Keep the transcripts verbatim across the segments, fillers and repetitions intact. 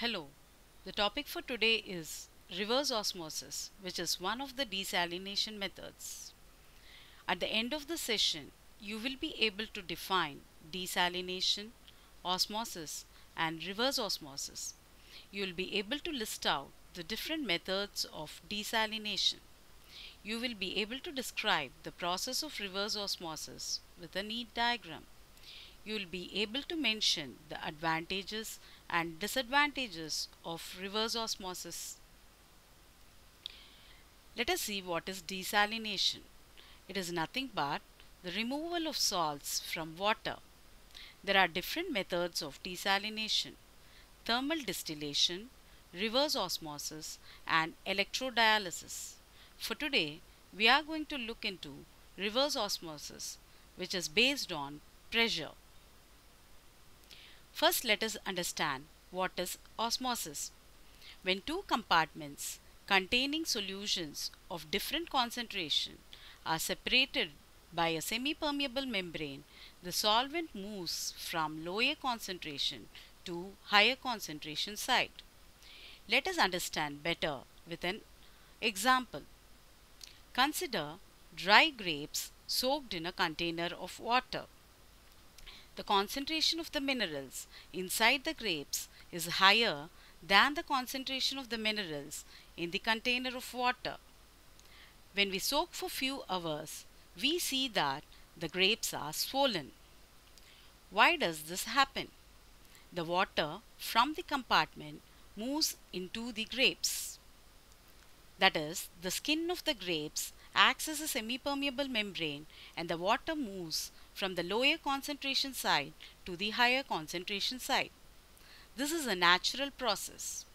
Hello, the topic for today is reverse osmosis, which is one of the desalination methods. At the end of the session, you will be able to define desalination, osmosis and reverse osmosis. You will be able to list out the different methods of desalination. You will be able to describe the process of reverse osmosis with a neat diagram. You will be able to mention the advantages and disadvantages of reverse osmosis. Let us see what is desalination. It is nothing but the removal of salts from water. There are different methods of desalination: thermal distillation, reverse osmosis and electrodialysis. For today, we are going to look into reverse osmosis, which is based on pressure. First, let us understand what is osmosis. When two compartments containing solutions of different concentration are separated by a semi-permeable membrane, the solvent moves from lower concentration to higher concentration site. Let us understand better with an example. Consider dry grapes soaked in a container of water. The concentration of the minerals inside the grapes is higher than the concentration of the minerals in the container of water. When we soak for few hours, we see that the grapes are swollen. Why does this happen? The water from the compartment moves into the grapes. That is, the skin of the grapes acts as a semi-permeable membrane and the water moves from the lower concentration site to the higher concentration site. This is a natural process.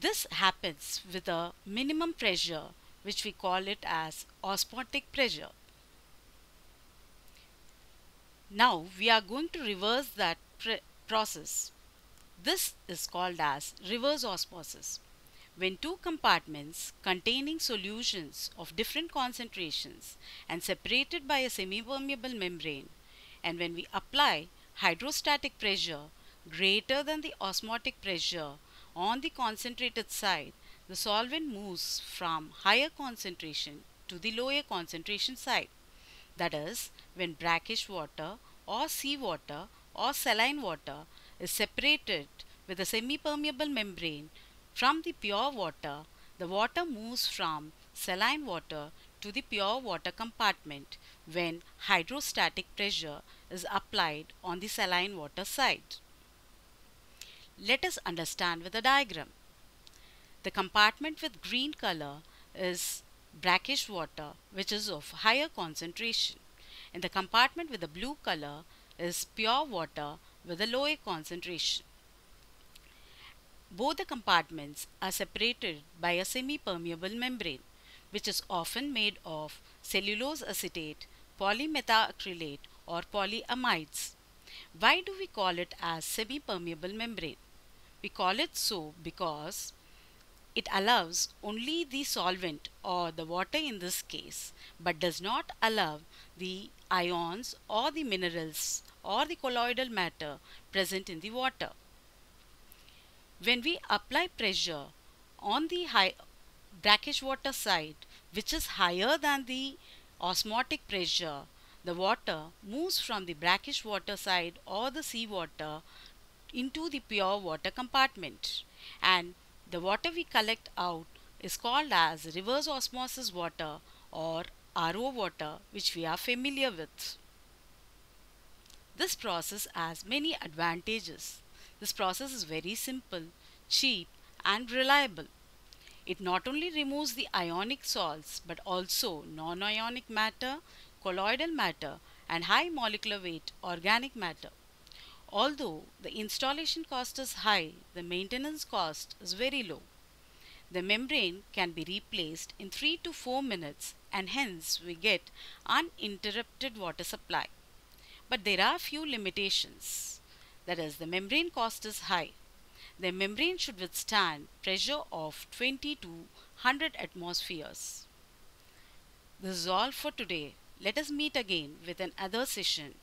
This happens with a minimum pressure, which we call it as osmotic pressure. Now we are going to reverse that process. This is called as reverse osmosis. When two compartments containing solutions of different concentrations and separated by a semi-permeable membrane, and when we apply hydrostatic pressure greater than the osmotic pressure on the concentrated side, the solvent moves from higher concentration to the lower concentration side. That is, when brackish water or seawater or saline water is separated with a semi-permeable membrane from the pure water, the water moves from saline water to the pure water compartment when hydrostatic pressure is applied on the saline water side. Let us understand with a diagram. The compartment with green color is brackish water, which is of higher concentration, and the compartment with the blue color is pure water with a lower concentration. Both the compartments are separated by a semi-permeable membrane, which is often made of cellulose acetate, polymethacrylate or polyamides. Why do we call it as semi-permeable membrane? We call it so because it allows only the solvent or the water in this case, but does not allow the ions or the minerals or the colloidal matter present in the water. When we apply pressure on the high brackish water side, which is higher than the osmotic pressure, the water moves from the brackish water side or the seawater into the pure water compartment, and the water we collect out is called as reverse osmosis water or R O water, which we are familiar with. This process has many advantages. This process is very simple, cheap and reliable. It not only removes the ionic salts but also non-ionic matter, colloidal matter and high molecular weight organic matter. Although the installation cost is high, the maintenance cost is very low. The membrane can be replaced in three to four minutes and hence we get uninterrupted water supply. But there are few limitations. That is, the membrane cost is high. The membrane should withstand pressure of twenty to one hundred atmospheres. This is all for today. Let us meet again with another session.